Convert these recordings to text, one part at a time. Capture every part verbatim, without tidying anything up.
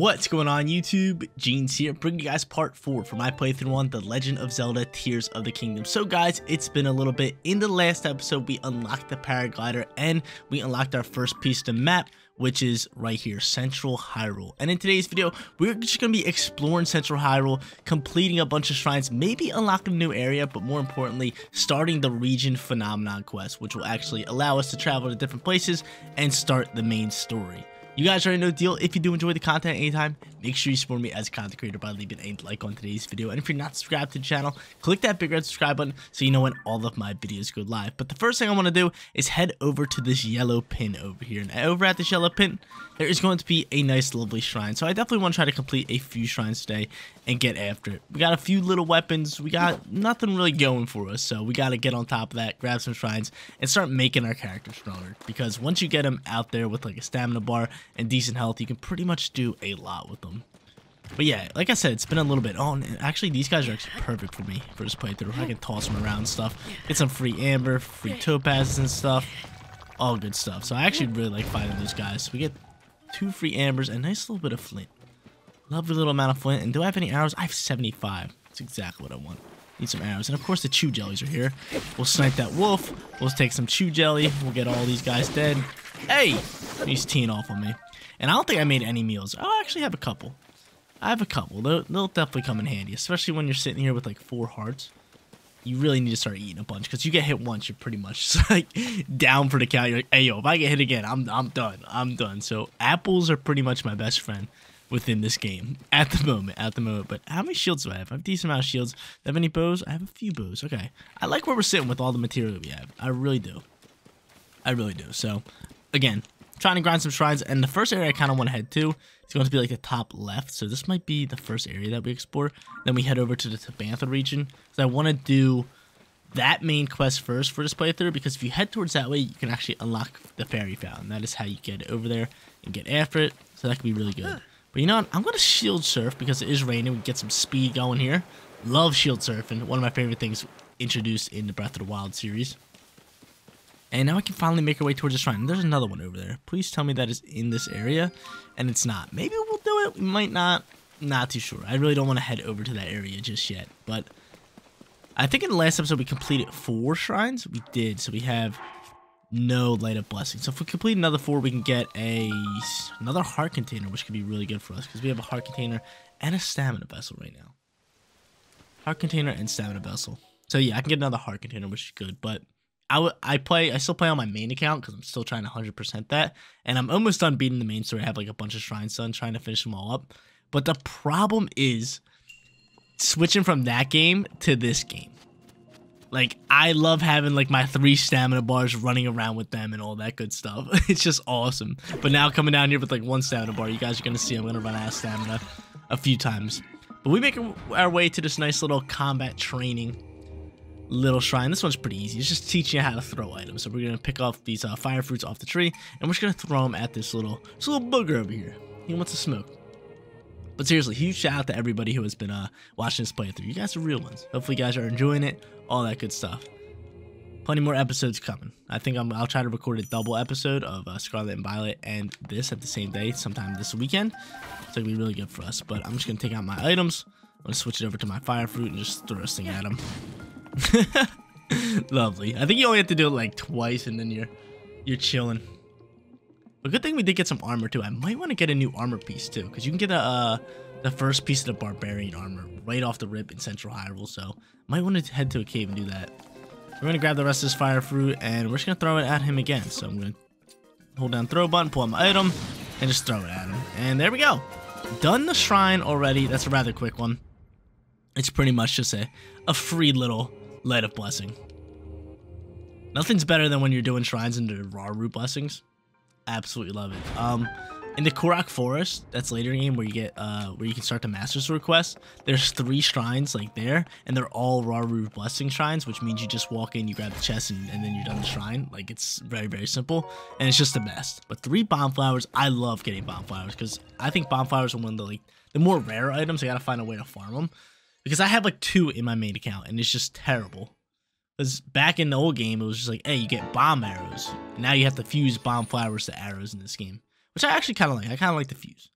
What's going on YouTube? Jeans here, bringing you guys part four for my playthrough on The Legend of Zelda Tears of the Kingdom. So guys, it's been a little bit. In the last episode, we unlocked the paraglider and we unlocked our first piece of the map, which is right here, Central Hyrule. And in today's video, we're just gonna be exploring Central Hyrule, completing a bunch of shrines, maybe unlocking a new area, but more importantly, starting the region phenomenon quest, which will actually allow us to travel to different places and start the main story. You guys already know the deal. If you do enjoy the content at any time, make sure you support me as a content creator by leaving a like on today's video. And if you're not subscribed to the channel, click that big red subscribe button so you know when all of my videos go live. But the first thing I want to do is head over to this yellow pin over here. And over at this yellow pin, there is going to be a nice, lovely shrine. So I definitely want to try to complete a few shrines today and get after it. We got a few little weapons. We got nothing really going for us. So we got to get on top of that, grab some shrines, and start making our character stronger. Because once you get them out there with like a stamina bar and decent health, you can pretty much do a lot with them. But yeah, like I said, it's been a little bit. Oh, and actually these guys are actually perfect for me for this playthrough. I can toss them around and stuff, get some free amber, free topazes and stuff, all good stuff. So I actually really like fighting those guys. So we get two free ambers and a nice little bit of flint. Lovely little amount of flint. And do I have any arrows? I have seventy-five. That's exactly what I want. Need some arrows. And of course the chew jellies are here. We'll snipe that wolf. We'll take some chew jelly. We'll get all these guys dead. Hey! He's teeing off on me. And I don't think I made any meals. Oh, I actually have a couple. I have a couple. They'll, they'll definitely come in handy, especially when you're sitting here with like four hearts. You really need to start eating a bunch because you get hit once, you're pretty much like down for the count. You're like, hey, yo, if I get hit again, I'm, I'm done. I'm done. So apples are pretty much my best friend within this game at the moment, at the moment. But how many shields do I have? I have a decent amount of shields. Do I have any bows? I have a few bows. Okay. I like where we're sitting with all the material we have. I really do. I really do. So again, trying to grind some shrines, and the first area I kind of want to head to is going to be like the top left, so this might be the first area that we explore. Then we head over to the Tabantha region, so I want to do that main quest first for this playthrough, because if you head towards that way, you can actually unlock the Fairy Fountain. That is how you get over there and get after it, so that could be really good. But you know what? I'm going to shield surf, because it is raining. We get some speed going here. Love shield surfing, one of my favorite things introduced in the Breath of the Wild series. And now I can finally make our way towards the shrine. There's another one over there. Please tell me that is in this area. And it's not. Maybe we'll do it. We might not. Not too sure. I really don't want to head over to that area just yet. But I think in the last episode we completed four shrines. We did. So we have no Light of Blessing. So if we complete another four, we can get a another heart container, which could be really good for us. Because we have a heart container and a stamina vessel right now. Heart container and stamina vessel. So yeah, I can get another heart container, which is good. But I, I play. I still play on my main account because I'm still trying to one hundred percent that. And I'm almost done beating the main story. I have like a bunch of shrines done, trying to finish them all up. But the problem is switching from that game to this game. Like, I love having like my three stamina bars, running around with them and all that good stuff. It's just awesome. But now coming down here with like one stamina bar, you guys are going to see I'm going to run out of stamina a few times. But we make our way to this nice little combat training little shrine. This one's pretty easy. It's just teaching you how to throw items. So we're gonna pick off these uh, fire fruits off the tree, and we're just gonna throw them at this little this little booger over here. He wants to smoke. But seriously, huge shout out to everybody who has been uh, watching this playthrough. You guys are real ones. Hopefully, you guys are enjoying it. All that good stuff. Plenty more episodes coming. I think I'm, I'll try to record a double episode of uh, Scarlet and Violet and this at the same day, sometime this weekend. So it'll be really good for us. But I'm just gonna take out my items. I'm gonna switch it over to my fire fruit and just throw this thing at him. Lovely. I think you only have to do it like twice and then you're you're chilling. But good thing we did get some armor too. I might want to get a new armor piece too, because you can get a, uh, the first piece of the barbarian armor right off the rip in Central Hyrule. So might want to head to a cave and do that. We're going to grab the rest of this fire fruit and we're just going to throw it at him again. So I'm going to hold down throw button, pull out my item, and just throw it at him. And there we go. Done the shrine already. That's a rather quick one. It's pretty much just a, a free little Light of Blessing. Nothing's better than when you're doing shrines into raw root blessings. Absolutely love it. Um, in the Korok Forest, that's later in the game where you get uh where you can start the Master Sword quest. There's three shrines like there, and they're all raw root blessing shrines, which means you just walk in, you grab the chest, and, and then you're done the shrine. Like it's very very simple, and it's just the best. But three bonflowers. I love getting bonflowers because I think bonflowers are one of the like the more rare items. I gotta find a way to farm them. Because I have like two in my main account, and it's just terrible. Because back in the old game, it was just like, hey, you get bomb arrows. And now you have to fuse bomb flowers to arrows in this game. Which I actually kind of like. I kind of like the fuse.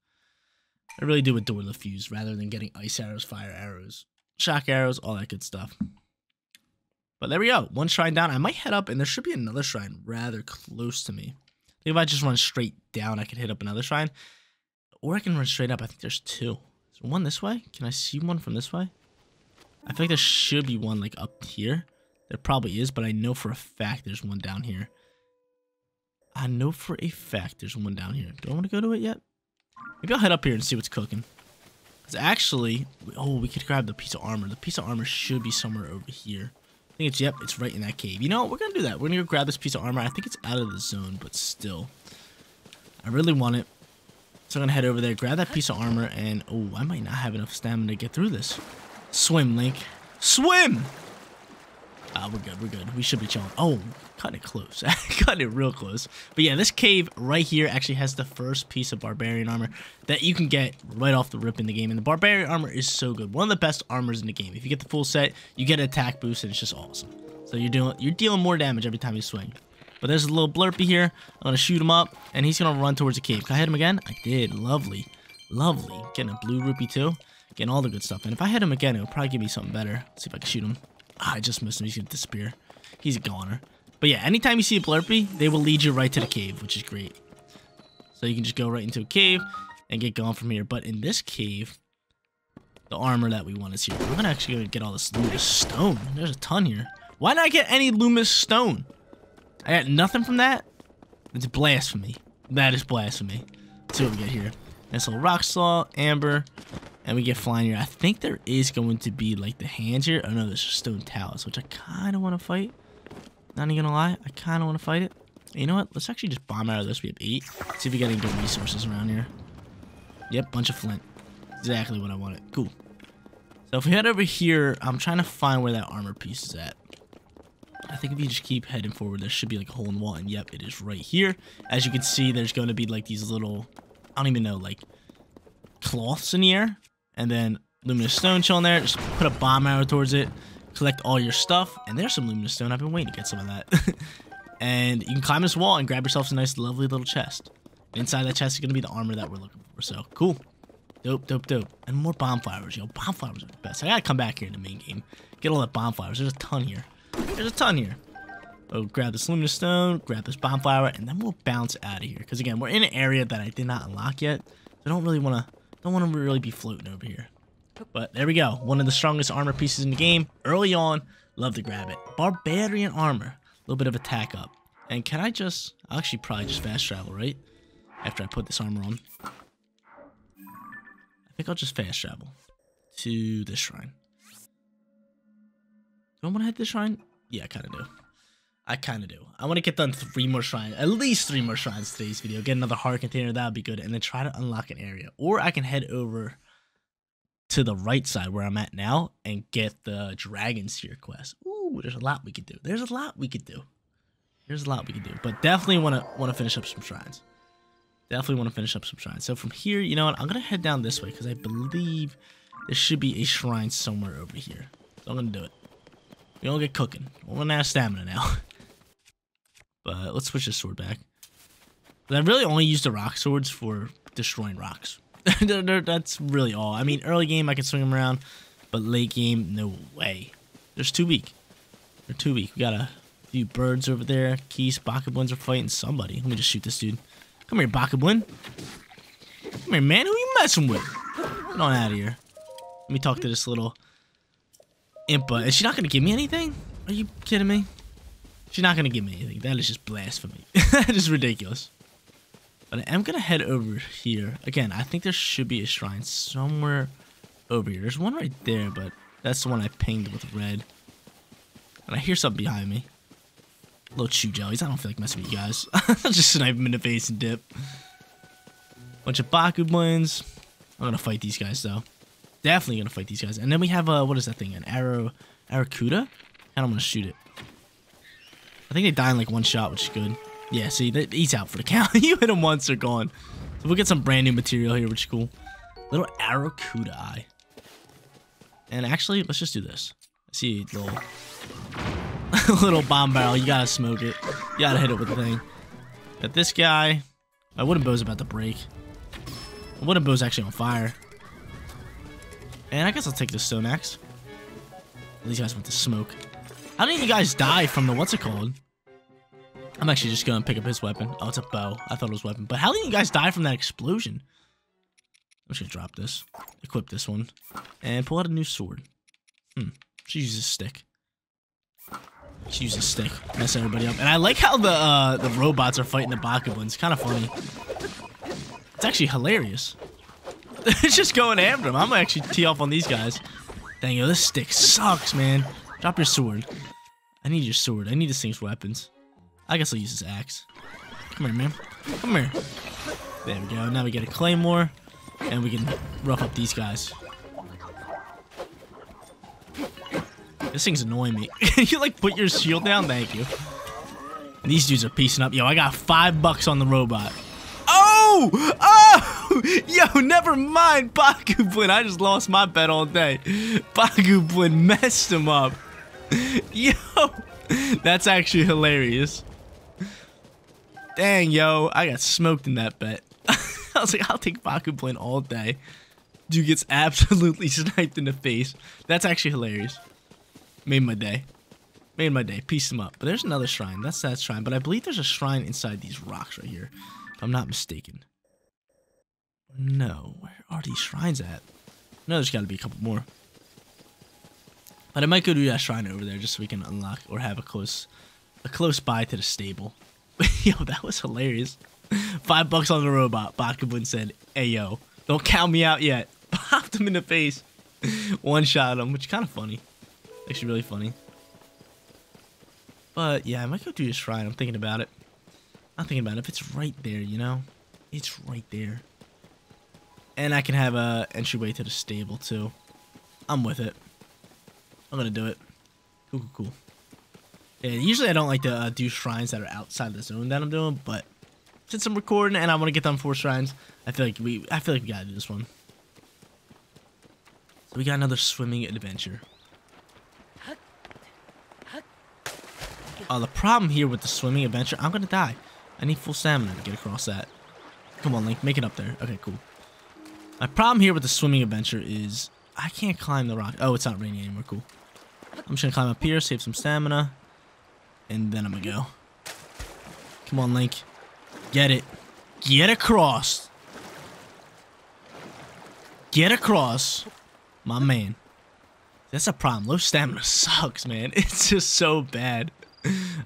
I really do adore the fuse rather than getting ice arrows, fire arrows, shock arrows, all that good stuff. But there we go. One shrine down. I might head up, and there should be another shrine rather close to me. I think if I just run straight down, I could hit up another shrine. Or I can run straight up. I think there's two. Is there one this way? Can I see one from this way? I feel like there should be one, like, up here. There probably is, but I know for a fact there's one down here. I know for a fact there's one down here. Do I want to go to it yet? Maybe I'll head up here and see what's cooking. Because actually... Oh, we could grab the piece of armor. The piece of armor should be somewhere over here. I think it's... Yep, it's right in that cave. You know what? We're going to do that. We're going to go grab this piece of armor. I think it's out of the zone, but still. I really want it. So I'm going to head over there, grab that piece of armor, and... Oh, I might not have enough stamina to get through this. Swim, Link. Swim! Ah, uh, we're good, we're good. We should be chilling. Oh, cutting it close. Cutting it real close. But yeah, this cave right here actually has the first piece of barbarian armor that you can get right off the rip in the game. And the barbarian armor is so good. One of the best armors in the game. If you get the full set, you get an attack boost, and it's just awesome. So you're doing, you're dealing more damage every time you swing. But there's a little Blurpy here. I'm going to shoot him up, and he's going to run towards the cave. Can I hit him again? I did. Lovely. Lovely. Getting a blue rupee too. Getting all the good stuff. And if I hit him again, it'll probably give me something better. Let's see if I can shoot him. Ah, I just missed him. He's going to disappear. He's a goner. But yeah, anytime you see a Blurpy, they will lead you right to the cave, which is great. So you can just go right into a cave and get going from here. But in this cave, the armor that we want is here. We're going to actually gonna get all this Luminous Stone. There's a ton here. Why not get any Luminous Stone? I got nothing from that. It's blasphemy. That is blasphemy. Let's see what we get here. Nice little rock saw, amber. And we get flying here. I think there is going to be, like, the hands here. Oh, no, there's just stone talus, which I kind of want to fight. Not even going to lie. I kind of want to fight it. And you know what? Let's actually just bomb out of this. We have eight. Let's see if we got any good resources around here. Yep, bunch of flint. Exactly what I wanted. Cool. So if we head over here, I'm trying to find where that armor piece is at. I think if you just keep heading forward, there should be, like, a hole in the wall. And, yep, it is right here. As you can see, there's going to be, like, these little, I don't even know, like, cloths in the air. And then Luminous Stone chilling there. Just put a bomb arrow towards it. Collect all your stuff. And there's some Luminous Stone. I've been waiting to get some of that. And you can climb this wall and grab yourself a nice, lovely little chest. Inside that chest is going to be the armor that we're looking for. So, cool. Dope, dope, dope. And more bonfires. Yo, bonfires are the best. I got to come back here in the main game. Get all that bonfires. There's a ton here. There's a ton here. Oh, grab this Luminous Stone. Grab this bonfire. And then we'll bounce out of here. Because, again, we're in an area that I did not unlock yet. So I don't really want to... Don't want to really be floating over here. But there we go. One of the strongest armor pieces in the game. Early on, love to grab it. Barbarian armor. A little bit of attack up. And can I just... I'll actually probably just fast travel, right? After I put this armor on. I think I'll just fast travel to this shrine. Do I want to head to the shrine? Yeah, I kind of do. I kind of do. I want to get done three more shrines, at least three more shrines today's video. Get another heart container, that would be good, and then try to unlock an area. Or I can head over to the right side where I'm at now and get the Dragon Tears Quest. Ooh, there's a lot we could do. There's a lot we could do. There's a lot we could do, but definitely want to want to finish up some shrines. Definitely want to finish up some shrines. So from here, you know what? I'm gonna head down this way because I believe there should be a shrine somewhere over here. So I'm gonna do it. We don't get cooking. We're gonna have stamina now. But let's switch this sword back. I really only use the rock swords for destroying rocks. That's really all. I mean, early game, I can swing them around. But late game, no way. There's too weak. They're too weak. We got a few birds over there. Keese, Bokoblins are fighting somebody. Let me just shoot this dude. Come here, Bokoblin. Come here, man. Who are you messing with? Get on out of here. Let me talk to this little Impa. Is she not going to give me anything? Are you kidding me? She's not going to give me anything. That is just blasphemy. That is ridiculous. But I am going to head over here. Again, I think there should be a shrine somewhere over here. There's one right there, but that's the one I pinged with red. And I hear something behind me. Little chew jellies. I don't feel like messing with you guys. I'll just snipe them in the face and dip. Bunch of Bokoblins. I'm going to fight these guys, though. Definitely going to fight these guys. And then we have, uh, what is that thing? An arrow, Arrokuda? And I'm going to shoot it. I think they die in like one shot, which is good. Yeah, see, they, he's out for the count. You hit him once, they're gone. So we'll get some brand new material here, which is cool. Little Arrokuda eye. And actually, let's just do this. I see a little, little bomb barrel. You gotta smoke it. You gotta hit it with the thing. Got this guy. My wooden bow's about to break. The wooden bow's actually on fire. And I guess I'll take this stone axe. These guys went to smoke. How did you guys die from the what's it called? I'm actually just going to pick up his weapon. Oh, it's a bow. I thought it was a weapon. But how did you guys die from that explosion? I'm just going to drop this. Equip this one. And pull out a new sword. Hmm. She uses a stick. She uses a stick. Mess everybody up. And I like how the uh, the robots are fighting the Bokoblin. It's kind of funny. It's actually hilarious. It's just going after them. I'm going to actually tee off on these guys. Dang, yo, this stick sucks, man. Drop your sword. I need your sword. I need this thing's weapons. I guess I'll use this axe. Come here, man. Come here. There we go. Now we get a claymore. And we can rough up these guys. This thing's annoying me. Can you, like, put your shield down? Thank you. And these dudes are piecing up. Yo, I got five bucks on the robot. Oh! Oh! Yo, never mind Bokoblin. I just lost my bet all day. Bokoblin messed him up. Yo! That's actually hilarious. Dang, yo. I got smoked in that bet. I was like, I'll take Bokoblin all day. Dude gets absolutely sniped in the face. That's actually hilarious. Made my day. Made my day. Piece him up. But there's another shrine. That's that shrine. But I believe there's a shrine inside these rocks right here. If I'm not mistaken. No. Where are these shrines at? No, there's got to be a couple more. But I might go to that shrine over there just so we can unlock or have a close a close by to the stable. Yo, that was hilarious. Five bucks on the robot. Bokoblin said, hey, yo, don't count me out yet. Popped him in the face. One shot him, which is kind of funny. Actually really funny. But, yeah, I might go do the shrine. I'm thinking about it. I'm thinking about it. If it's right there, you know? It's right there. And I can have an entryway to the stable, too. I'm with it. I'm gonna do it. Cool, cool, cool. Yeah, usually I don't like to uh, do shrines that are outside the zone that I'm doing, but since I'm recording and I want to get done four shrines, I feel like we, I feel like we gotta do this one. So we got another swimming adventure. Oh, uh, the problem here with the swimming adventure, I'm gonna die. I need full stamina to get across that. Come on, Link, make it up there. Okay, cool. My problem here with the swimming adventure is I can't climb the rock. Oh, it's not raining anymore. Cool. I'm just gonna climb up here, save some stamina, and then I'm gonna go. Come on, Link. Get it. Get across. Get across. My man. That's a problem. Low stamina sucks, man. It's just so bad.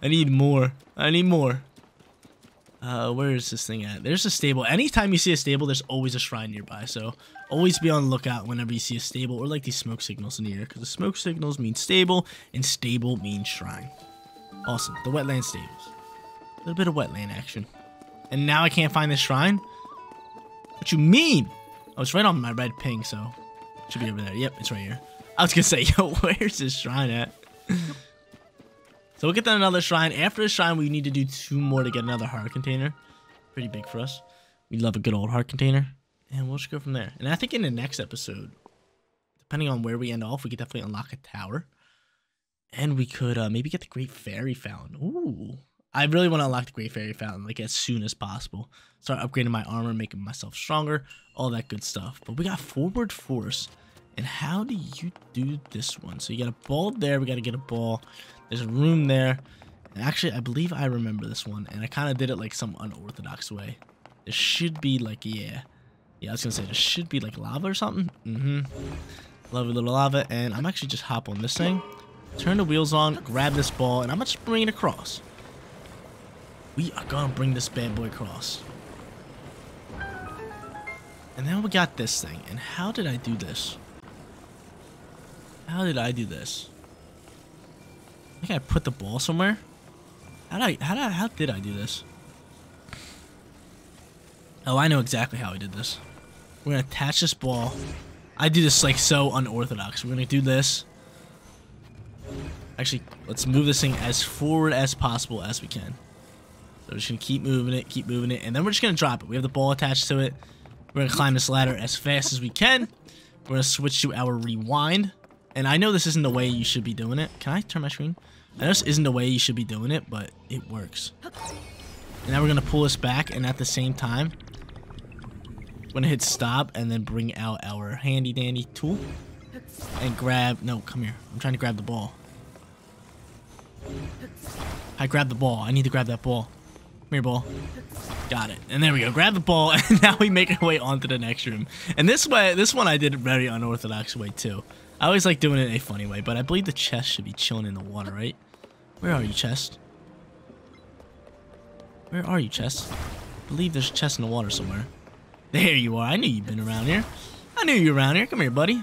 I need more. I need more. Uh, where is this thing at? There's a stable. Anytime you see a stable, there's always a shrine nearby. So always be on the lookout whenever you see a stable or like these smoke signals in the air, because the smoke signals mean stable and stable means shrine. Awesome. The wetland stables. A little bit of wetland action. And now I can't find this shrine? What you mean? Oh, it's right on my red ping, so it should be over there. Yep, it's right here. I was gonna say, yo, where's this shrine at? So we'll get to another shrine. After the shrine, we need to do two more to get another heart container. Pretty big for us. We love a good old heart container. And we'll just go from there. And I think in the next episode, depending on where we end off, we could definitely unlock a tower. And we could uh, maybe get the Great Fairy Fountain. Ooh. I really want to unlock the Great Fairy Fountain, like, as soon as possible. Start upgrading my armor, making myself stronger. All that good stuff. But we got Forward Force. And how do you do this one? So you got a ball there. We got to get a ball. There's a room there. And actually, I believe I remember this one. And I kind of did it like some unorthodox way. There should be like, yeah. Yeah, I was going to say, there should be like lava or something. Mm-hmm. Lovely little lava. And I'm actually just hop on this thing. Turn the wheels on. Grab this ball. And I'm going to just bring it across. We are going to bring this bad boy across. And then we got this thing. And how did I do this? How did I do this? I think I put the ball somewhere. How did I, how did I, how did I do this? Oh, I know exactly how I did this. We're gonna attach this ball. I do this like so unorthodox. We're gonna do this. Actually, let's move this thing as forward as possible as we can. So we're just gonna keep moving it, keep moving it, and then we're just gonna drop it. We have the ball attached to it. We're gonna climb this ladder as fast as we can. We're gonna switch to our rewind. And I know this isn't the way you should be doing it. Can I turn my screen? I know this isn't the way you should be doing it, but it works. And now we're going to pull this back, and at the same time, We're gonna hit stop and then bring out our handy dandy tool and grab, no, come here. I'm trying to grab the ball. I grabbed the ball. I need to grab that ball. Come here, ball. Got it. And there we go. Grab the ball, and now we make our way onto the next room. And this way, this one I did a very unorthodox way too. I always like doing it in a funny way, but I believe the chest should be chilling in the water, right? Where are you, chest? Where are you, chest? I believe there's a chest in the water somewhere. There you are. I knew you'd been around here. I knew you were around here. Come here, buddy.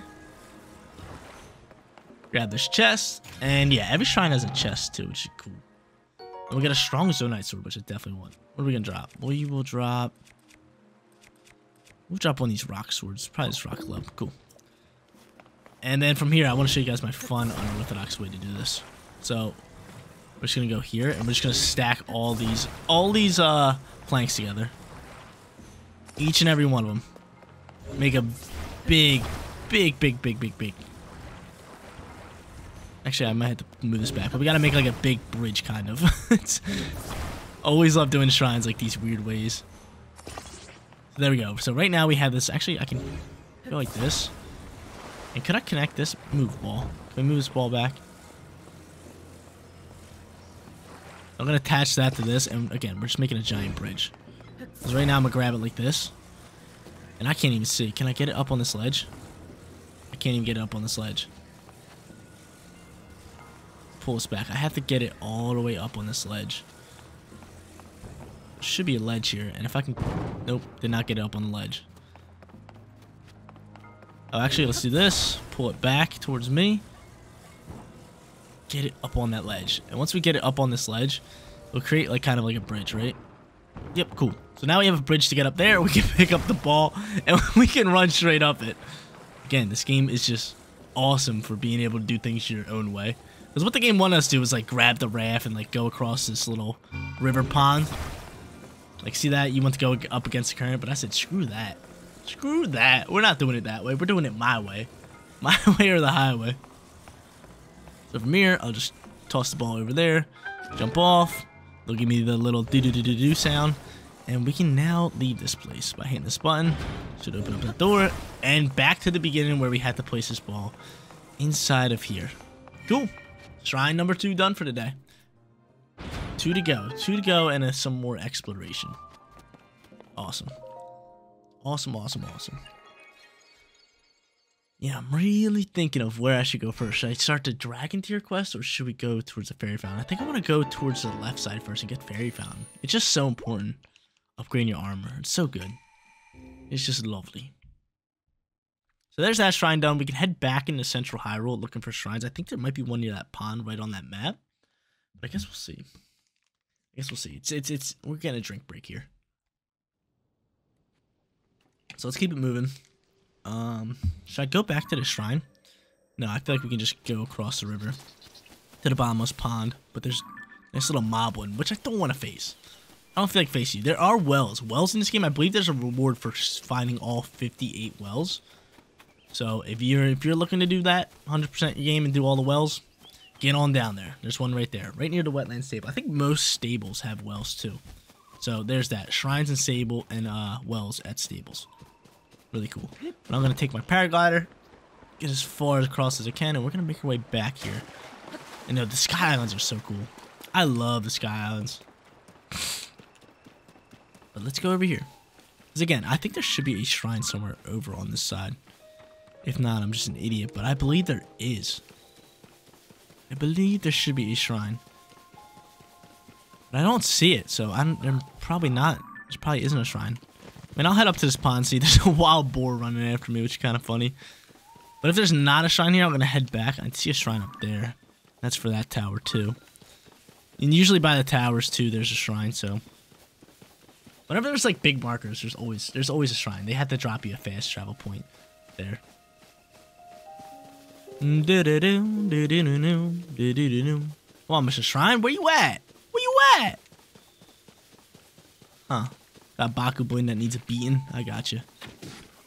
Grab this chest, and yeah, every shrine has a chest too, which is cool. And we got a strong Zonite sword, which I definitely want. What are we gonna drop? We will drop. We'll drop one of these rock swords. Probably this rock club. Cool. And then from here, I want to show you guys my fun, unorthodox way to do this. So we're just gonna go here, and we're just gonna stack all these, all these uh planks together. Each and every one of them. Make a big, big, big, big, big, big. Actually, I might have to move this back, but we gotta make like a big bridge, kind of. It's, always love doing shrines like these weird ways. So there we go. So right now we have this. Actually, I can go like this. And could I connect this? Move ball. Can we move this ball back? I'm gonna attach that to this, and again, we're just making a giant bridge. Because right now I'm gonna grab it like this. And I can't even see. Can I get it up on this ledge? I can't even get it up on this ledge. Pull this back. I have to get it all the way up on this ledge. Should be a ledge here, and if I can, nope, did not get it up on the ledge. Oh, actually, let's do this. Pull it back towards me. Get it up on that ledge, and once we get it up on this ledge, we'll create like kind of like a bridge, right? Yep, cool. So now we have a bridge to get up there. We can pick up the ball, and we can run straight up it. Again, this game is just awesome for being able to do things your own way. Because what the game wanted us to do was like grab the raft and like go across this little river pond. Like see that? You want to go up against the current, but I said screw that. Screw that. We're not doing it that way. We're doing it my way. My way or the highway. So from here, I'll just toss the ball over there. Jump off. They'll give me the little do-do-do-do-do sound. And we can now leave this place by hitting this button. Should open up the door. And back to the beginning where we had to place this ball inside of here. Cool. Shrine number two done for today. Two to go. Two to go and uh, some more exploration. Awesome. Awesome, awesome, awesome. Yeah, I'm really thinking of where I should go first. Should I start the Dragon Tears Quest or should we go towards the Fairy Fountain? I think I want to go towards the left side first and get Fairy Fountain. It's just so important. Upgrading your armor. It's so good. It's just lovely. So there's that shrine done. We can head back into Central Hyrule looking for shrines. I think there might be one near that pond right on that map. But I guess we'll see. I guess we'll see. It's it's it's we're getting a drink break here. So let's keep it moving. Um should I go back to the shrine? No, I feel like we can just go across the river to the bottomless pond, but there's this little mob one, which I don't want to face. I don't feel like facing you. There are wells. Wells in this game, I believe there's a reward for finding all fifty-eight wells. So if you're if you're looking to do that, one hundred percent your game and do all the wells, get on down there. There's one right there, right near the wetland stable. I think most stables have wells too. So there's that shrines and stable and uh, wells at stables. Really cool. But I'm gonna take my paraglider, get as far across as I can, and we're gonna make our way back here. And no, the Sky Islands are so cool. I love the Sky Islands. But let's go over here. Because again, I think there should be a shrine somewhere over on this side. If not, I'm just an idiot, but I believe there is. I believe there should be a shrine. But I don't see it, so I'm there probably not. There probably isn't a shrine. I mean, I'll head up to this pond, see there's a wild boar running after me, which is kind of funny. But if there's not a shrine here, I'm going to head back. I see a shrine up there. That's for that tower, too. And usually by the towers, too, there's a shrine, so... Whenever there's, like, big markers, there's always, there's always a shrine. They have to drop you a fast travel point there. Come on, Mister Shrine, where you at? Where you at? Huh. That Bokoblin that needs a beating. I gotcha.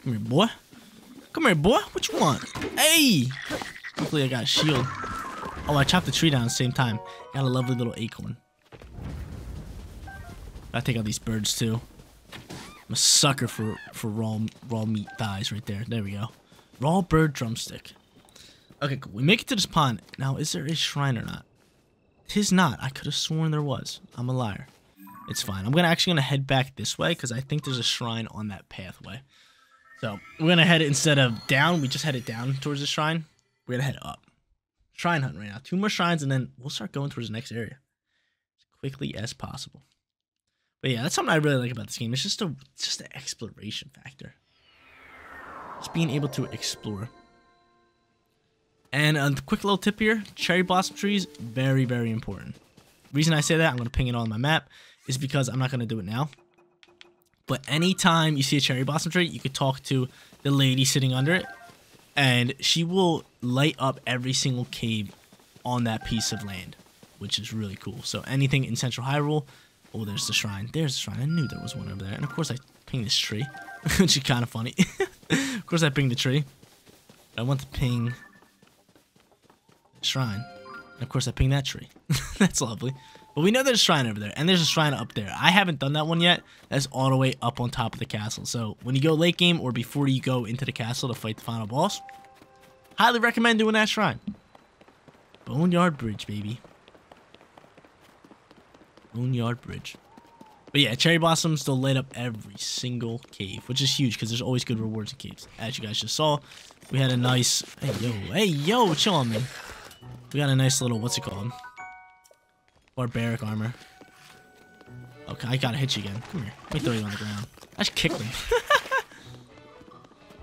Come here, boy. Come here, boy. What you want? Hey! Hopefully I got a shield. Oh, I chopped the tree down at the same time. Got a lovely little acorn. Gotta take out these birds, too. I'm a sucker for, for raw, raw meat thighs right there. There we go. Raw bird drumstick. Okay, cool. We make it to this pond. Now, is there a shrine or not? Tis not. I could have sworn there was. I'm a liar. It's fine. I'm gonna actually gonna head back this way because I think there's a shrine on that pathway. So we're gonna head it instead of down. We just headed down towards the shrine. We're gonna head up. Shrine hunt right now. Two more shrines and then we'll start going towards the next area as quickly as possible. But yeah, that's something I really like about this game. It's just a it's just an exploration factor. Just being able to explore. And a quick little tip here: cherry blossom trees, very very important. Reason I say that, I'm gonna ping it on my map, is because I'm not gonna do it now. But anytime you see a cherry blossom tree, you could talk to the lady sitting under it, and she will light up every single cave on that piece of land, which is really cool. So anything in Central Hyrule. Oh, there's the shrine. There's the shrine. I knew there was one over there. And of course I ping this tree, which is kind of funny. Of course I ping the tree. I want to ping the shrine. And of course I ping that tree. That's lovely. But we know there's a shrine over there. And there's a shrine up there. I haven't done that one yet. That's all the way up on top of the castle. So when you go late game or before you go into the castle to fight the final boss, highly recommend doing that shrine. Boneyard bridge, baby. Boneyard bridge. But yeah, cherry blossoms, they'll light up every single cave, which is huge because there's always good rewards in caves. As you guys just saw, we had a nice... Hey, yo. Hey, yo. Chill on me. We got a nice little... What's it called? Barbaric armor. Okay, I gotta hit you again. Come here. Let me throw you on the ground. I just kicked them.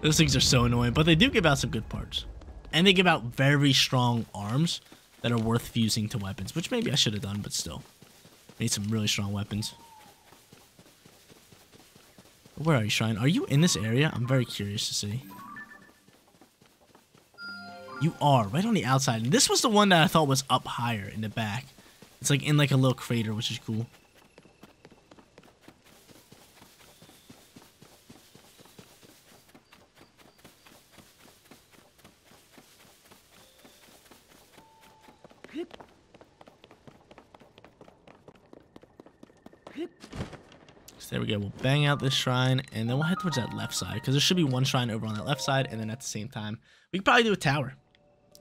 Those things are so annoying, but they do give out some good parts. And they give out very strong arms that are worth fusing to weapons, which maybe I should have done, but still. Need some really strong weapons. Where are you, Shrine? Are you in this area? I'm very curious to see. You are, right on the outside. And this was the one that I thought was up higher in the back. It's like in like a little crater, which is cool. There we go. We'll bang out this shrine, and then we'll head towards that left side, because there should be one shrine over on that left side, and then at the same time, we could probably do a tower.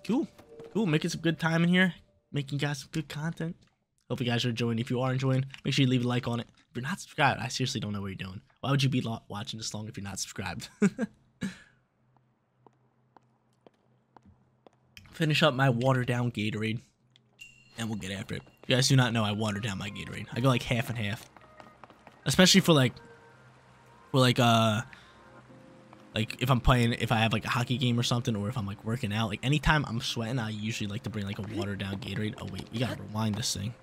Cool. Cool. Making some good time in here. Making guys some good content. Hope you guys are enjoying. If you are enjoying, make sure you leave a like on it. If you're not subscribed, I seriously don't know what you're doing. Why would you be watching this long if you're not subscribed? Finish up my watered down Gatorade, and we'll get after it. If you guys do not know, I water down my Gatorade. I go like half and half. Especially for like, for like, uh, like if I'm playing, if I have like a hockey game or something, or if I'm like working out, like anytime I'm sweating, I usually like to bring like a watered down Gatorade. Oh wait, you gotta rewind this thing.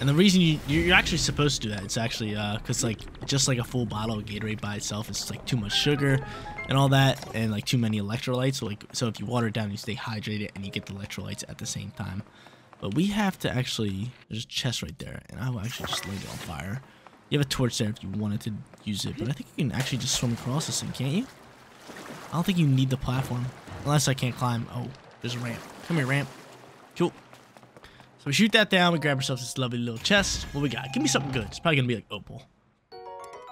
And the reason you, you're actually supposed to do that, it's actually, uh, cause like, just like a full bottle of Gatorade by itself, it's like too much sugar and all that, and like too many electrolytes. So like, so if you water it down, you stay hydrated and you get the electrolytes at the same time. But we have to actually, there's a chest right there, and I will actually just light it on fire. You have a torch there if you wanted to use it, but I think you can actually just swim across this thing, can't you? I don't think you need the platform, unless I can't climb. Oh, there's a ramp. Come here, ramp. Cool. So we shoot that down, we grab ourselves this lovely little chest. What we got? Give me something good. It's probably going to be like opal.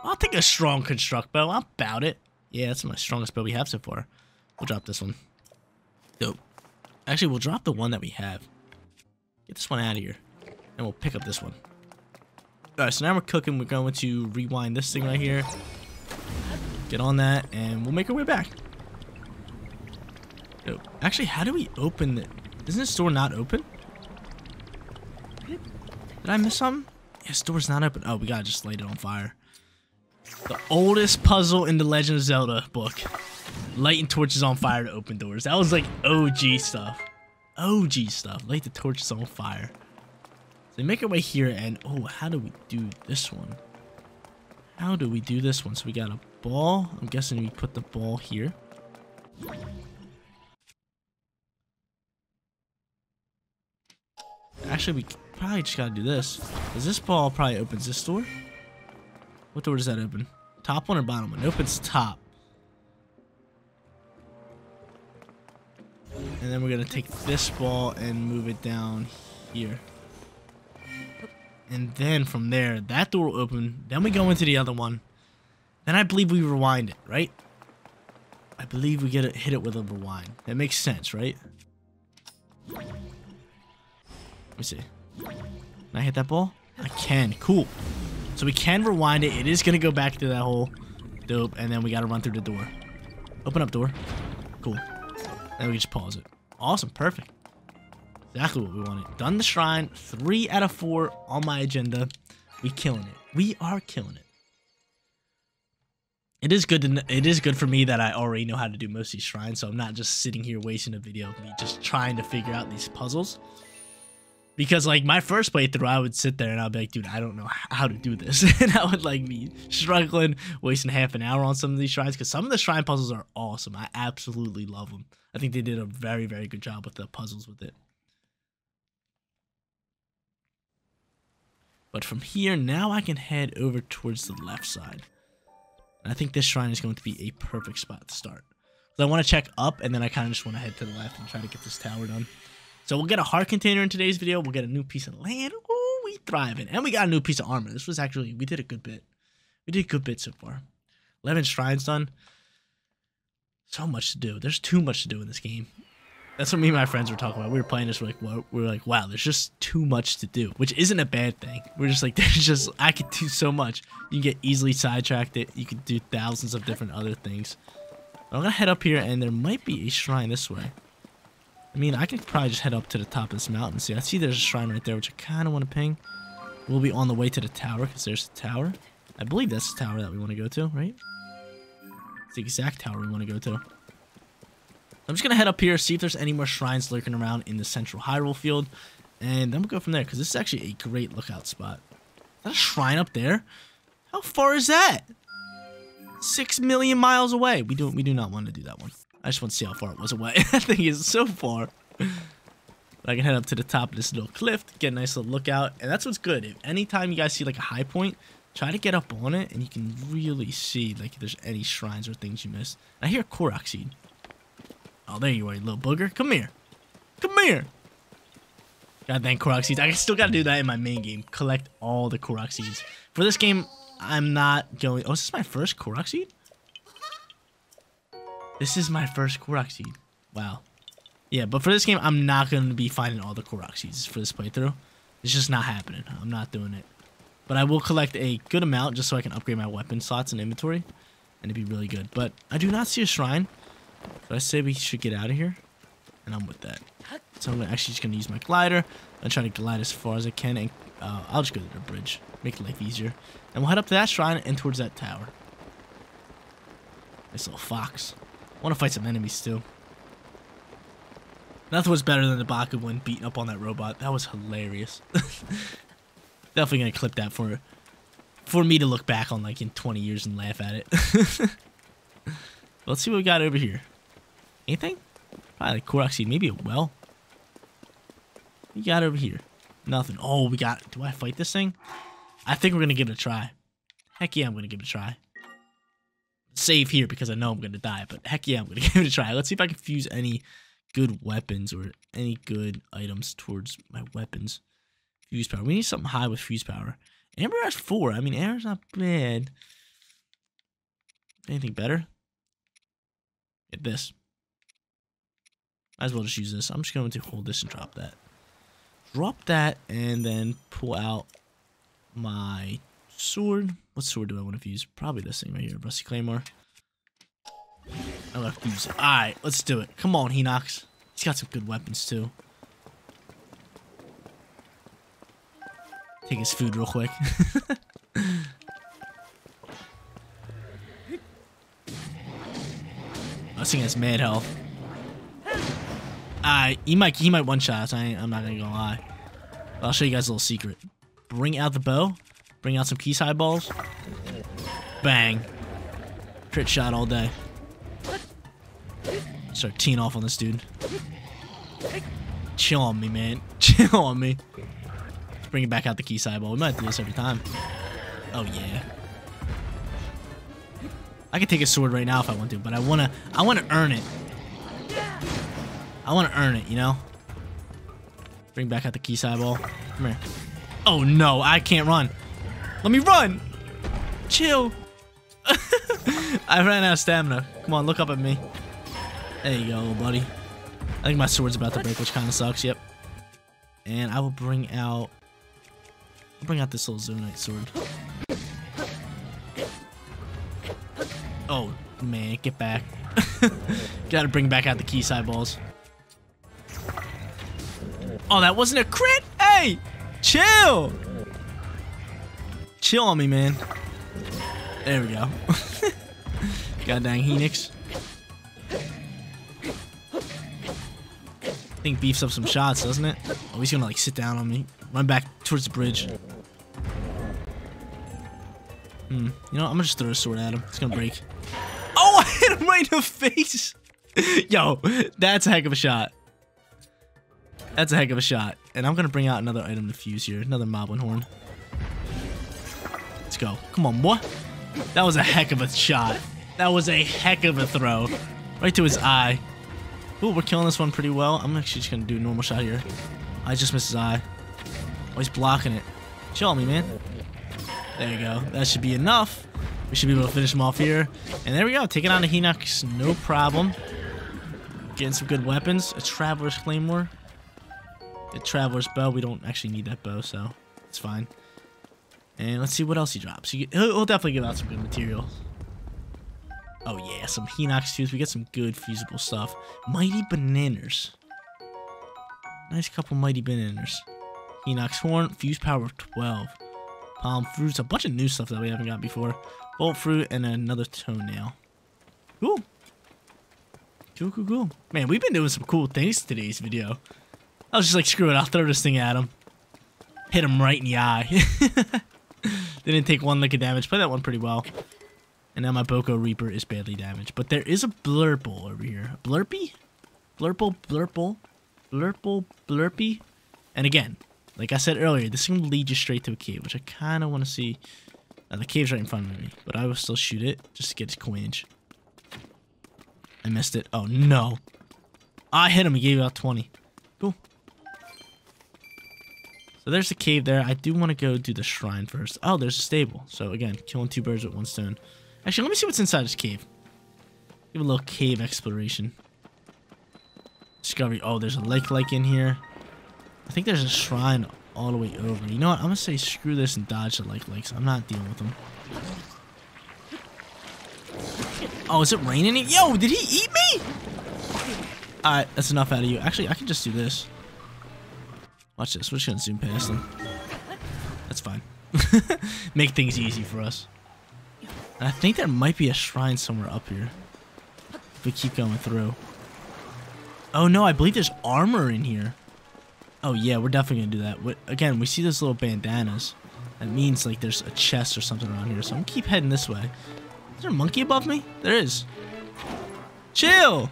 I'll take a strong construct bow. I'm about it. Yeah, that's my strongest bow we have so far. We'll drop this one. Dope. Actually, we'll drop the one that we have. Get this one out of here, and we'll pick up this one. All right, so now we're cooking. We're going to rewind this thing right here, get on that, and we'll make our way back. Oh, actually, how do we open it? Isn't this door not open? Did I miss something? Yes, door's not open. Oh, we gotta just light it on fire. The oldest puzzle in the Legend of Zelda book: lighting torches on fire to open doors. That was like O G stuff. O G stuff. Light the torches on fire. So we make our way here, and oh, how do we do this one? How do we do this one? So we got a ball. I'm guessing we put the ball here. Actually, we probably just gotta do this. Because this ball probably opens this door. What door does that open? Top one or bottom one? It opens top. And then we're gonna take this ball and move it down here. And then from there, that door will open. Then we go into the other one. Then I believe we rewind it, right? I believe we get it, hit it with a rewind. That makes sense, right? Let me see. Can I hit that ball? I can. Cool. So we can rewind it. It is going to go back to that hole. Dope. And then we got to run through the door. Open up door. Cool. Then we just pause it. Awesome. Perfect. Exactly what we wanted. Done the shrine. Three out of four on my agenda. We killing it. We are killing it. It is good to, it is good for me that I already know how to do most of these shrines, so I'm not just sitting here wasting a video of me just trying to figure out these puzzles. Because, like, my first playthrough, I would sit there and I'd be like, dude, I don't know how to do this. And I would, like, be struggling, wasting half an hour on some of these shrines. Because some of the shrine puzzles are awesome. I absolutely love them. I think they did a very, very good job with the puzzles with it. But from here, now I can head over towards the left side. And I think this shrine is going to be a perfect spot to start. So I want to check up, and then I kind of just want to head to the left and try to get this tower done. So we'll get a heart container in today's video. We'll get a new piece of land. Ooh, we thriving. And we got a new piece of armor. This was actually, we did a good bit. We did a good bit so far. eleven shrines done. So much to do. There's too much to do in this game. That's what me and my friends were talking about. We were playing this, we're like, whoa. We were like, wow, there's just too much to do, which isn't a bad thing. We're just like, there's just, I could do so much. You can get easily sidetracked. It. You can do thousands of different other things. But I'm going to head up here, and there might be a shrine this way. I mean, I could probably just head up to the top of this mountain. See, I see there's a shrine right there, which I kind of want to ping. We'll be on the way to the tower, because there's the tower. I believe that's the tower that we want to go to, right? It's the exact tower we want to go to. I'm just going to head up here, see if there's any more shrines lurking around in the Central Hyrule field. And then we'll go from there, because this is actually a great lookout spot. Is that a shrine up there? How far is that? Six million miles away. We do, we do not want to do that one. I just want to see how far it was away. That thing is so far. But I can head up to the top of this little cliff, get a nice little lookout. And that's what's good. If anytime you guys see like a high point, try to get up on it, and you can really see like if there's any shrines or things you missed. I hear Korok seed. Oh, there you are, you little booger. Come here. Come here. God dang Korok seeds. I still got to do that in my main game. Collect all the Korok seeds. For this game, I'm not going... Oh, is this my first Korok seed? This is my first Korok seed. Wow. Yeah, but for this game, I'm not going to be finding all the Korok seeds for this playthrough. It's just not happening. I'm not doing it. But I will collect a good amount just so I can upgrade my weapon slots and inventory. And it'd be really good. But I do not see a shrine. So I say we should get out of here, and I'm with that. So I'm actually just going to use my glider. I'm trying to glide as far as I can, and uh, I'll just go to the bridge. Make life easier. And we'll head up to that shrine and towards that tower. Nice little fox. I want to fight some enemies, too. Nothing was better than the Bokoblin beating up on that robot. That was hilarious. Definitely going to clip that for, for me to look back on, like, in twenty years and laugh at it. Let's see what we got over here. Anything? Probably like Korok seed. Maybe a well. What do you got over here? Nothing. Oh, we got... Do I fight this thing? I think we're going to give it a try. Heck yeah, I'm going to give it a try. Save here because I know I'm going to die, but heck yeah, I'm going to give it a try. Let's see if I can fuse any good weapons or any good items towards my weapons. Fuse power. We need something high with fuse power. Amber has four. I mean, Amber's not bad. Anything better? Get this. Might as well just use this. I'm just going to hold this and drop that. Drop that and then pull out my sword. What sword do I want to use? Probably this thing right here. Rusty Claymore. I love these. Alright, let's do it. Come on, Hinox. He's got some good weapons too. Take his food real quick. This thing has mad health. Uh, he might, he might one-shot. I ain't, I'm not gonna lie. But I'll show you guys a little secret. Bring out the bow. Bring out some Keese eyeballs. Bang. Crit shot all day. Start teeing off on this dude. Chill on me, man. Chill on me. Let's bring it back out the Keese eyeball. We might do this every time. Oh, yeah. I could take a sword right now if I want to, but I wanna, I wanna earn it. I wanna earn it, you know. Bring back out the Keese eyeball. Come here. Oh no, I can't run. Let me run. Chill. I ran out of stamina. Come on, look up at me. There you go, buddy. I think my sword's about to break, which kind of sucks. Yep. And I will bring out... I'll bring out this little Zonite sword. Oh, man, get back. Gotta bring back out the Keese eyeballs. Oh, that wasn't a crit? Hey! Chill! Chill on me, man. There we go. God dang Hinox. I think beefs up some shots, doesn't it? Oh, he's gonna like sit down on me. Run back towards the bridge. Hmm. You know, I'm gonna just throw a sword at him. It's gonna break. Oh, I hit him right in the face! Yo, that's a heck of a shot. That's a heck of a shot. And I'm gonna bring out another item to fuse here. Another Moblin Horn. Let's go. Come on, boy. That was a heck of a shot. That was a heck of a throw. Right to his eye. Ooh, we're killing this one pretty well. I'm actually just gonna do a normal shot here. I just missed his eye. Oh, he's blocking it. Chill on me, man. There you go. That should be enough. We should be able to finish him off here. And there we go. Taking on a Hinox, no problem. Getting some good weapons. A Traveler's Claymore. A Traveler's Bow. We don't actually need that bow, so it's fine. And let's see what else he drops. He'll definitely give out some good material. Oh yeah, some Hinox tubes. We get some good fusible stuff. Mighty bananas. Nice couple mighty bananas. Hinox horn, fuse power of twelve. Palm fruits, a bunch of new stuff that we haven't got before. Bolt fruit and another toenail. Cool. Cool, cool, cool. Man, we've been doing some cool things today's video. I was just like, screw it, I'll throw this thing at him. Hit him right in the eye. They didn't take one lick of damage. Played that one pretty well. And now my Boko Reaper is badly damaged. But there is a Blurple over here. Blurpy? Blurple, Blurple, Blurple, Blurpy. And again, like I said earlier, this thing will lead you straight to a cave, which I kind of want to see. Now, the cave's right in front of me, but I will still shoot it just to get his coinage. I missed it. Oh, no. I hit him. He gave out twenty. Cool. So there's the cave there. I do want to go do the shrine first. Oh, there's a stable. So again, killing two birds with one stone. Actually, let me see what's inside this cave. Give a little cave exploration. Discovery. Oh, there's a lake like in here. I think there's a shrine all the way over. You know what? I'm going to say screw this and dodge the lake lakes. I'm not dealing with them. Oh, is it raining? Yo, did he eat me? Alright, that's enough out of you. Actually, I can just do this. Watch this. We're just going to zoom past them. That's fine. Make things easy for us. And I think there might be a shrine somewhere up here. If we keep going through. Oh no, I believe there's armor in here. Oh yeah, we're definitely going to do that. What, again, we see those little bandanas. That means like there's a chest or something around here. So I'm going to keep heading this way. Is there a monkey above me? There is. Chill!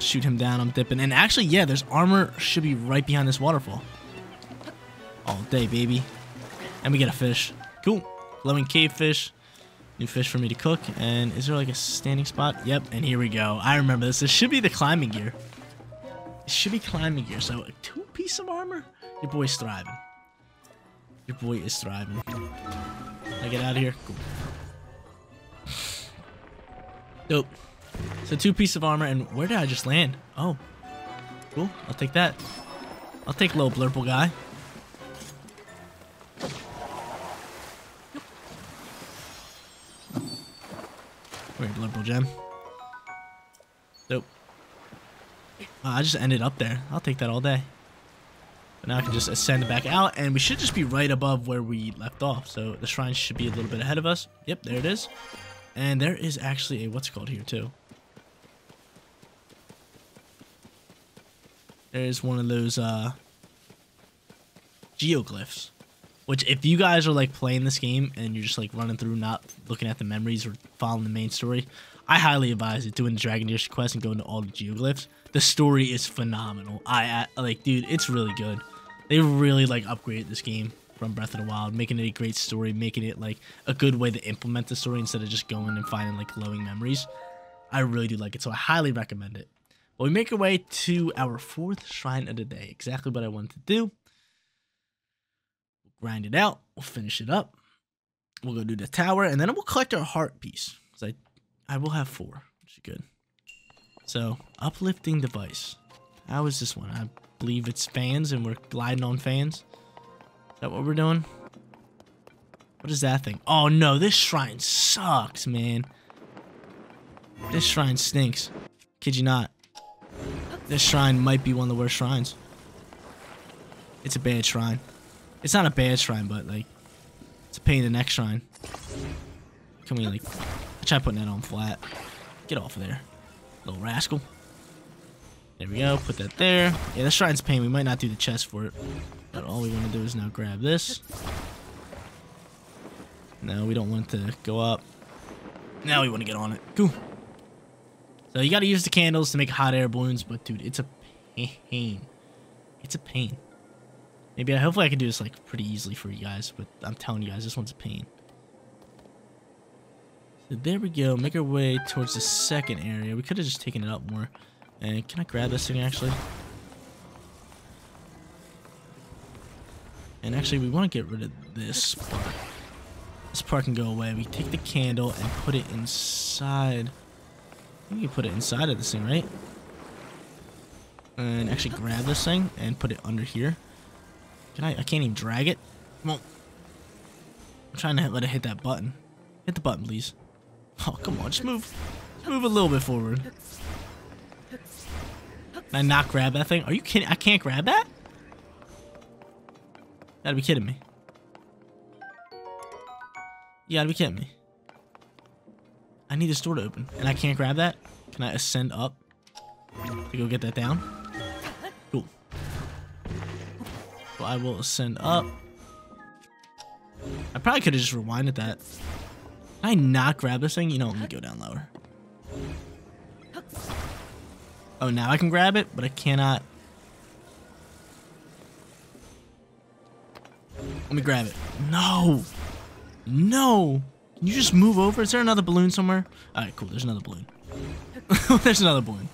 Shoot him down, I'm dipping. And actually, yeah, there's armor should be right behind this waterfall. All day, baby. And we get a fish. Cool. Glowing cave fish. New fish for me to cook. And is there like a standing spot? Yep, and here we go. I remember this. This should be the climbing gear. It should be climbing gear. So, a two piece of armor? Your boy's thriving. Your boy is thriving. Can I get out of here? Cool. Dope. So two piece of armor, and where did I just land? Oh, cool. I'll take that. I'll take little blurple guy. Where blurple gem? Nope. Wow, I just ended up there. I'll take that all day. But now I can just ascend back out, and we should just be right above where we left off. So the shrine should be a little bit ahead of us. Yep, there it is. And there is actually a what's called here too. There is one of those uh, geoglyphs, which if you guys are like playing this game and you're just like running through, not looking at the memories or following the main story, I highly advise it. Doing the Dragon Tears Quest and going to all the geoglyphs. The story is phenomenal. I, I like, dude, it's really good. They really like upgraded this game from Breath of the Wild, making it a great story, making it like a good way to implement the story instead of just going and finding like glowing memories. I really do like it, so I highly recommend it. Well, we make our way to our fourth shrine of the day. Exactly what I wanted to do. grind it out. We'll finish it up. We'll go do the tower, and then we'll collect our heart piece. Because I, I will have four, which is good. So, uplifting device. How is this one? I believe it's fans, and we're gliding on fans. Is that what we're doing? What is that thing? Oh no, this shrine sucks, man. This shrine stinks. Kid you not. This shrine might be one of the worst shrines. It's a bad shrine. It's not a bad shrine, but like, it's a pain in the neck shrine. Can we like, try putting that on flat. Get off of there, little rascal. There we go, put that there. Yeah, this shrine's pain, we might not do the chest for it. But all we want to do is now grab this. No, we don't want to go up. Now we want to get on it. Cool. So you gotta use the candles to make hot air balloons, but dude, it's a pain. It's a pain. Maybe I, hopefully I can do this like pretty easily for you guys, but I'm telling you guys, this one's a pain. So there we go, make our way towards the second area. We could have just taken it up more. And can I grab this thing actually? And actually we want to get rid of this part. This part can go away. We take the candle and put it inside. You can put it inside of this thing, right? And actually grab this thing and put it under here. Can I? I can't even drag it. Come on. I'm trying to let it hit that button. Hit the button, please. Oh, come on. Just move. Just move a little bit forward. Can I not grab that thing? Are you kidding? I can't grab that? You gotta be kidding me. You gotta be kidding me. I need this door to open, and I can't grab that. Can I ascend up to go get that down? Cool. Well, I will ascend up. I probably could have just rewinded that. Can I not grab this thing? You know, let me go down lower. Oh, now I can grab it, but I cannot. Let me grab it. No! No! Can you just move over? Is there another balloon somewhere? Alright, cool. There's another balloon. There's another balloon.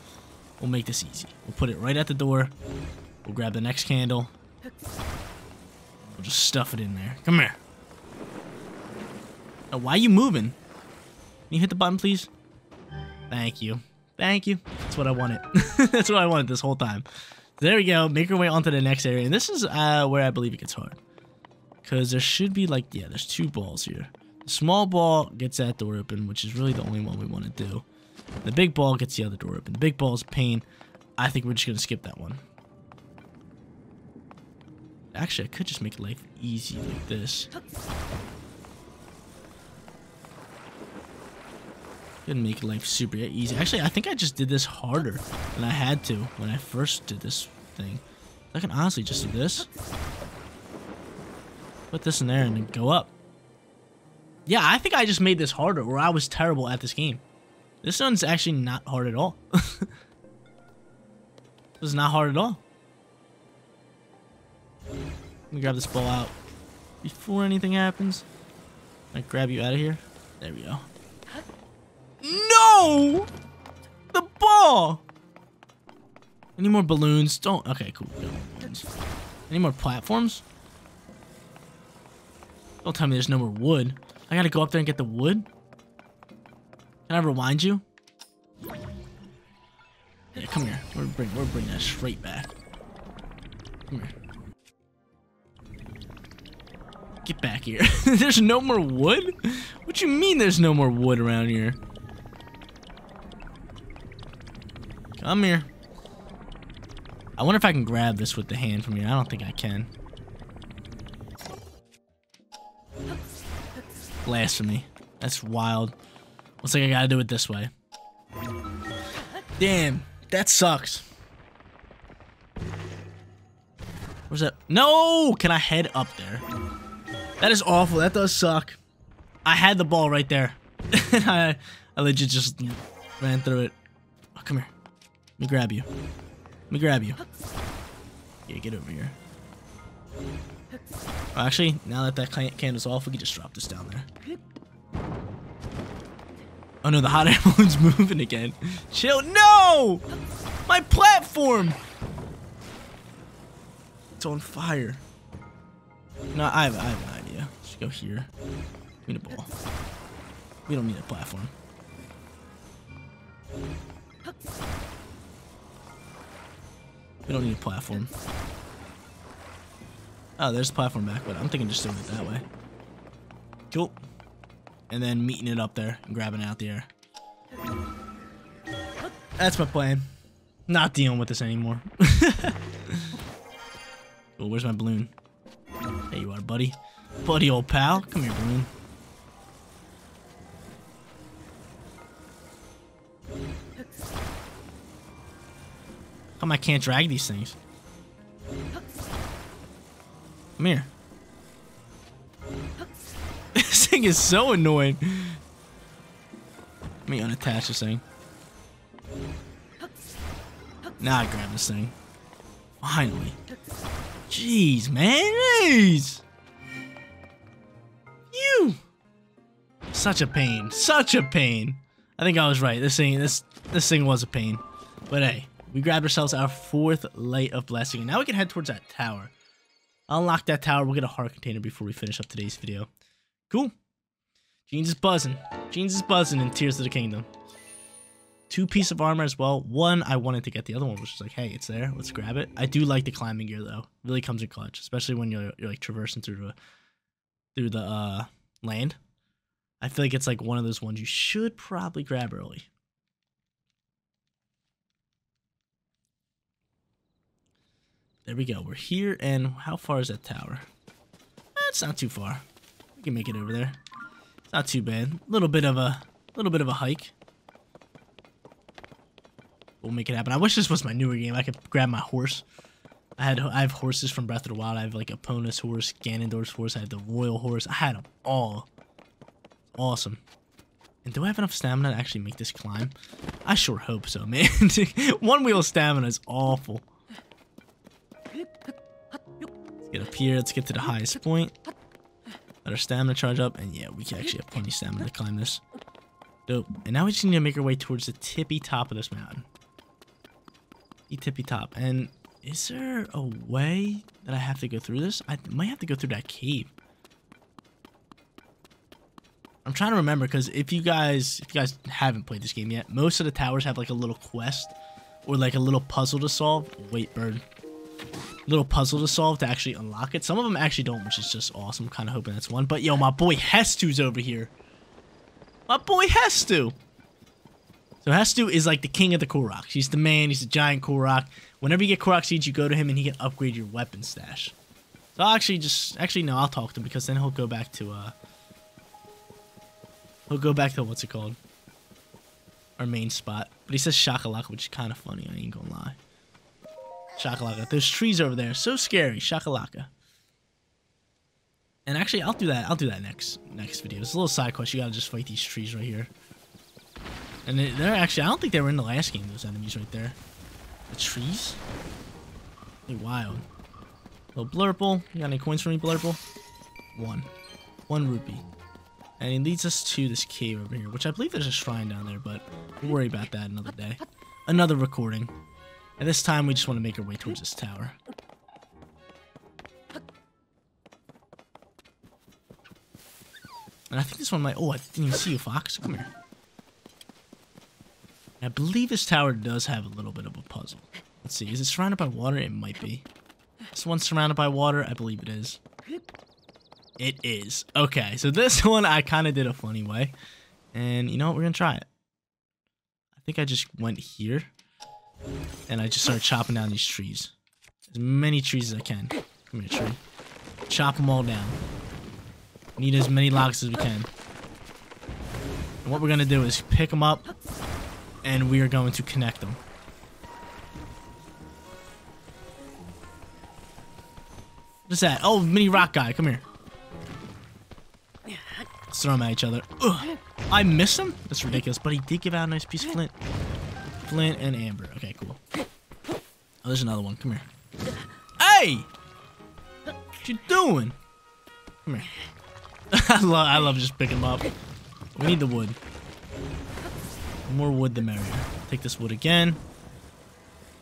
We'll make this easy. We'll put it right at the door. We'll grab the next candle. We'll just stuff it in there. Come here. Now, why are you moving? Can you hit the button, please? Thank you. Thank you. That's what I wanted. That's what I wanted this whole time. There we go. Make your way onto the next area. And this is uh, where I believe it gets hard. Because there should be like, yeah, there's two balls here. The small ball gets that door open, which is really the only one we want to do. The big ball gets the other door open. The big ball's pain. I think we're just going to skip that one. Actually, I could just make life easy like this. Gonna make life super easy. Actually, I think I just did this harder than I had to when I first did this thing. I can honestly just do this. Put this in there and then go up. Yeah, I think I just made this harder, or I was terrible at this game. This one's actually not hard at all. This is not hard at all. Let me grab this ball out before anything happens. Can I grab you out of here? There we go. No! The ball! Any more balloons? Don't. Okay, cool. Any more platforms? Don't tell me there's no more wood. I gotta go up there and get the wood? Can I rewind you? Yeah, come here. We're bringing we're bringing that straight back. Come here. Get back here. There's no more wood? What you mean there's no more wood around here? Come here. I wonder if I can grab this with the hand from here. I don't think I can. Blasphemy. That's wild. Looks like I gotta do it this way. Damn, that sucks. Where's that? No! Can I head up there? That is awful. That does suck. I had the ball right there. I, I legit just ran through it. Oh, come here. Let me grab you. Let me grab you. Yeah, get over here. Oh, actually, now that that candle's off, we can just drop this down there. Oh no, the hot air balloon's moving again. Chill. No! My platform! It's on fire. No, I have, I have an idea. Let's go here. We need a ball. We don't need a platform. We don't need a platform. Oh, there's a platform back, but I'm thinking just doing it that way. Cool. And then meeting it up there and grabbing it out the air. That's my plan. Not dealing with this anymore. Cool, where's my balloon? There you are, buddy. Buddy, old pal. Come here, balloon. How come I can't drag these things? Come here. This thing is so annoying. Let me unattach this thing. Now I grab this thing. Finally. Jeez, man. Jeez. You. Such a pain. Such a pain. I think I was right. This thing, this, this thing was a pain. But hey, we grabbed ourselves our fourth Light of Blessing. And now we can head towards that tower. Unlock that tower. We'll get a heart container before we finish up today's video. Cool. Jeans is buzzing. Jeans is buzzing in Tears of the Kingdom. Two pieces of armor as well. One, I wanted to get the other one, which is like, hey, it's there. Let's grab it. I do like the climbing gear, though. Really comes in clutch, especially when you're, you're like traversing through the, through the uh, land. I feel like it's like one of those ones you should probably grab early. There we go. We're here, and how far is that tower? That's not too far. We can make it over there. It's not too bad. Little bit of a, little bit of a hike. We'll make it happen. I wish this was my newer game. I could grab my horse. I had, I have horses from Breath of the Wild. I have like Epona's horse, Ganondorf's horse. I had the royal horse. I had them all. Awesome. And do I have enough stamina to actually make this climb? I sure hope so, man. One wheel stamina is awful. Let's get up here. Let's get to the highest point. Let our stamina charge up. And yeah, we can actually have plenty of stamina to climb this. Dope. And now we just need to make our way towards the tippy top of this mountain. Tippy top. And is there a way that I have to go through this? I might have to go through that cave. I'm trying to remember, because if you guys if you guys haven't played this game yet, most of the towers have like a little quest or like a little puzzle to solve. Wait, bird. Little puzzle to solve to actually unlock it. Some of them actually don't, which is just awesome. Kind of hoping that's one. But yo, my boy Hestu's over here. My boy Hestu. So Hestu is like the king of the Korok. He's the man. He's the giant Korok. Whenever you get Korok seeds, you go to him and he can upgrade your weapon stash. So I'll actually just... Actually, no, I'll talk to him, because then he'll go back to... uh, He'll go back to... What's it called? Our main spot. But he says shakalaka, which is kind of funny. I ain't gonna lie. Shakalaka. There's trees over there. So scary. Shakalaka. And actually, I'll do that. I'll do that next, next video. It's a little side quest. You gotta just fight these trees right here. And they're actually, I don't think they were in the last game, those enemies right there. The trees? They're wild. Little Blurple. You got any coins for me, Blurple? One. One rupee. And it leads us to this cave over here, which I believe there's a shrine down there, but we'll worry about that another day. Another recording. And this time, we just want to make our way towards this tower. And I think this one might... Oh, I didn't even see you, Fox. Come here. I believe this tower does have a little bit of a puzzle. Let's see. Is it surrounded by water? It might be. This one's surrounded by water. I believe it is. It is. Okay. So this one I kind of did a funny way. And you know what? We're going to try it. I think I just went here. And I just started chopping down these trees. As many trees as I can. Come here, tree. Chop them all down. We need as many logs as we can. And what we're going to do is pick them up. And we are going to connect them. What's that? Oh, mini rock guy. Come here. Let's throw them at each other. Ugh. I missed him? That's ridiculous. But he did give out a nice piece of flint. Flint and amber. Okay, cool. Oh, there's another one. Come here. Hey! What you doing? Come here. I, love, I love just picking them up. We need the wood. The more wood, the merrier. Take this wood again.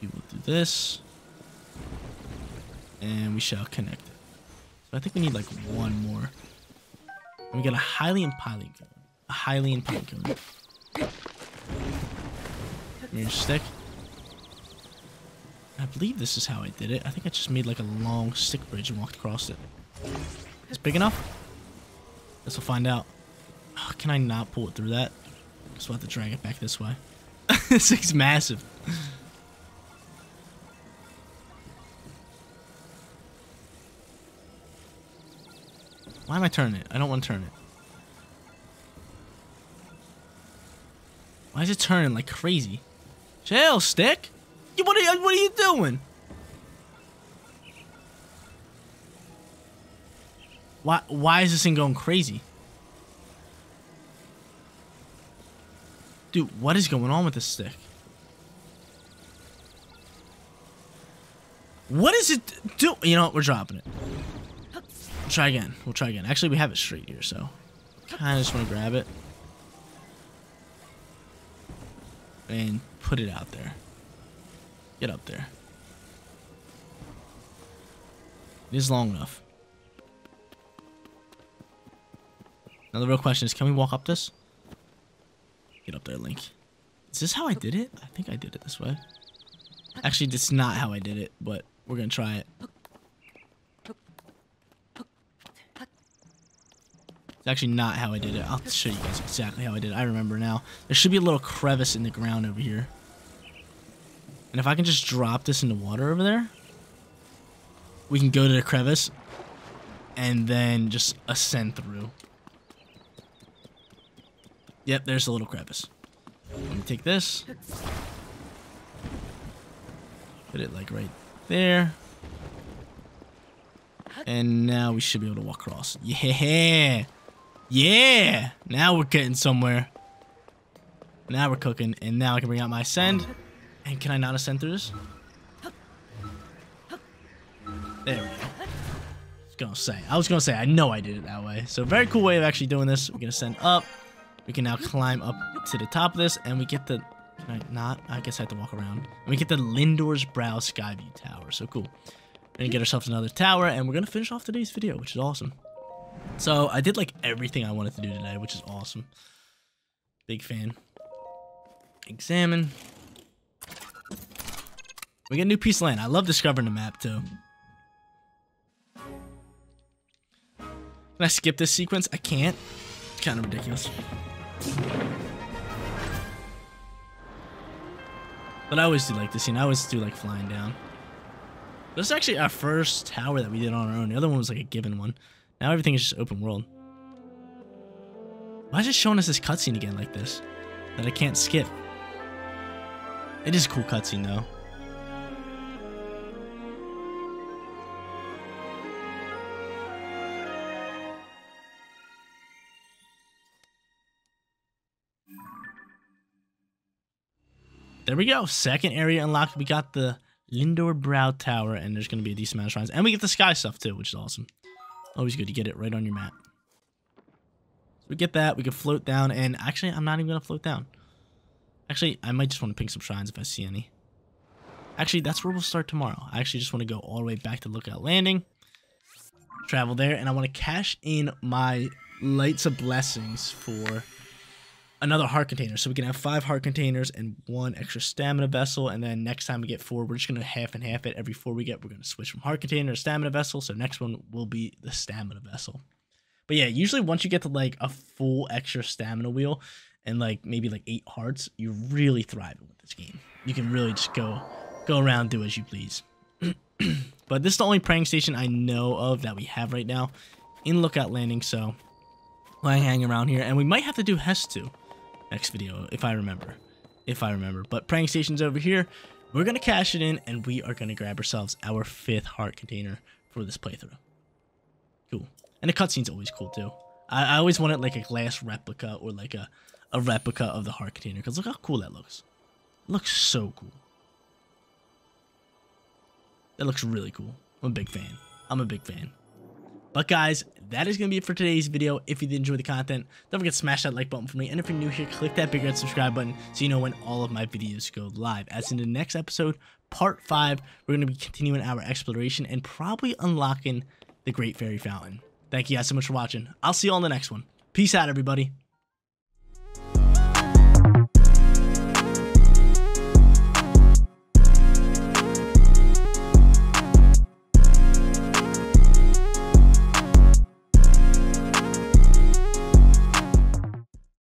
We will do this. And we shall connect it. But I think we need like one more. And we got a Hylian Pilegoon. A Hylian Pilegoon. Mirror stick. I believe this is how I did it. I think I just made like a long stick bridge and walked across it. It's big enough? Guess we'll find out. Oh, can I not pull it through that? Guess we'll have to drag it back this way. This thing's massive. Why am I turning it? I don't want to turn it. Why is it turning like crazy? Chill, stick! You, what, are you, what are you doing? Why, why is this thing going crazy? Dude, what is going on with this stick? What is it do? You know what? We're dropping it. We'll try again. We'll try again. Actually, we have it straight here, so kind of just want to grab it and put it out there. Get up there. It is long enough. Now the real question is, can we walk up this? Get up there, Link. Is this how I did it? I think I did it this way. Actually, that's not how I did it, but we're gonna try it. It's actually not how I did it. I'll show you guys exactly how I did it. I remember now. There should be a little crevice in the ground over here. And if I can just drop this in the water over there, we can go to the crevice and then just ascend through. Yep, there's the little crevice. Let me take this. Put it like right there. And now we should be able to walk across. Yeah! Yeah! Now we're getting somewhere. Now we're cooking. And now I can bring out my ascend. And can I not ascend through this? There we go. I was gonna say, I was gonna say, I know I did it that way. So very cool way of actually doing this. We're gonna ascend up. We can now climb up to the top of this, and we get the... Can I not? I guess I have to walk around. And we get the Lindor's Brow Skyview Tower. So cool. We're gonna get ourselves another tower, and we're gonna finish off today's video, which is awesome. So I did like everything I wanted to do today, which is awesome. Big fan. Examine. We get a new piece of land. I love discovering the map too. Can I skip this sequence? I can't. It's kind of ridiculous. But I always do like this scene. I always do like flying down. This is actually our first tower that we did on our own. The other one was like a given one. Now everything is just open world. Why is it showing us this cutscene again like this? That I can't skip. It is a cool cutscene though. There we go. Second area unlocked. We got the Lindor Brow Tower, and there's going to be a decent amount of shrines. And we get the sky stuff, too, which is awesome. Always good to get it right on your map. So we get that. We can float down, and actually, I'm not even going to float down. Actually, I might just want to ping some shrines if I see any. Actually, that's where we'll start tomorrow. I actually just want to go all the way back to Lookout Landing, travel there, and I want to cash in my Lights of Blessings for... another heart container, so we can have five heart containers and one extra stamina vessel, and then next time we get four, we're just going to half and half it. Every four we get, we're going to switch from heart container to stamina vessel, so next one will be the stamina vessel. But yeah, usually once you get to like a full extra stamina wheel and like maybe like eight hearts, you're really thriving with this game. You can really just go go around, do as you please. But this is the only praying station I know of that we have right now in Lookout Landing, so I hang around here, and we might have to do Hestu next video, if I remember, if I remember, but praying station's over here. We're going to cash it in, and we are going to grab ourselves our fifth heart container for this playthrough. Cool. And the cutscene's always cool too. I, I always wanted like a glass replica or like a, a replica of the heart container, because look how cool that looks. It looks so cool. That looks really cool. I'm a big fan. I'm a big fan. But guys, that is going to be it for today's video. If you did enjoy the content, don't forget to smash that like button for me. And if you're new here, click that big red subscribe button so you know when all of my videos go live. As in the next episode, part five, we're going to be continuing our exploration and probably unlocking the Great Fairy Fountain. Thank you guys so much for watching. I'll see you all in the next one. Peace out, everybody.